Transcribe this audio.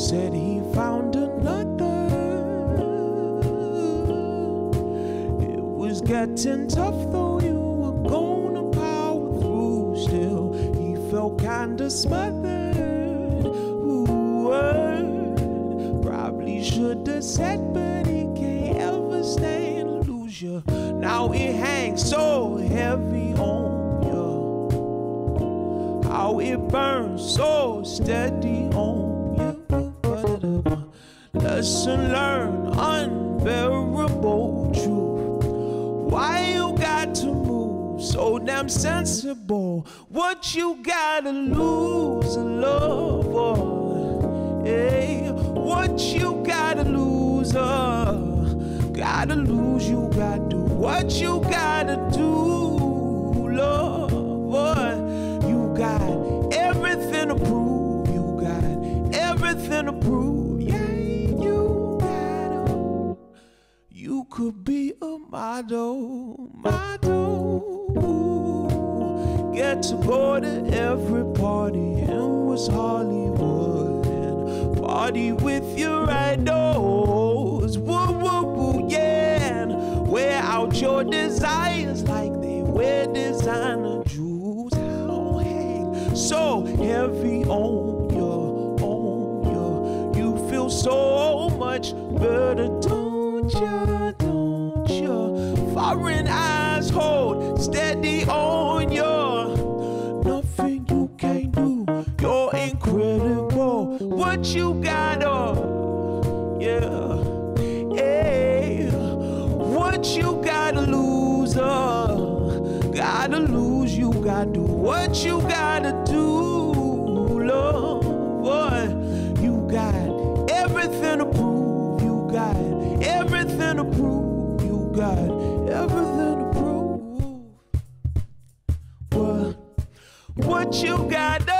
Said he found another. It was getting tough, though you were gonna power through. Still, he felt kinda smothered. Ooh, probably should've said, but he can't ever stand to lose you. Now it hangs so heavy on you. How it burns so steady on you. Lesson learned, unbearable truth. Why you got to move so damn sensible? What you gotta lose, a lover? Hey, what you gotta lose, gotta lose, you gotta do what you gotta do, lover. You got everything to prove. You got everything to prove. Could be a model. Get to go to every party in West Hollywood and party with your idols. Woo woo woo, yeah. And wear out your desires like they wear designer jewels. I don't hang so heavy on you. You feel so much better, don't you? Foreign eyes hold steady on you. Nothing you can't do. You're incredible. What you got on, yeah. Hey, what you gotta lose, gotta lose. You gotta do what you gotta do, love. Boy, you got everything to prove. You got everything to prove. You got. Everything to prove. What you got to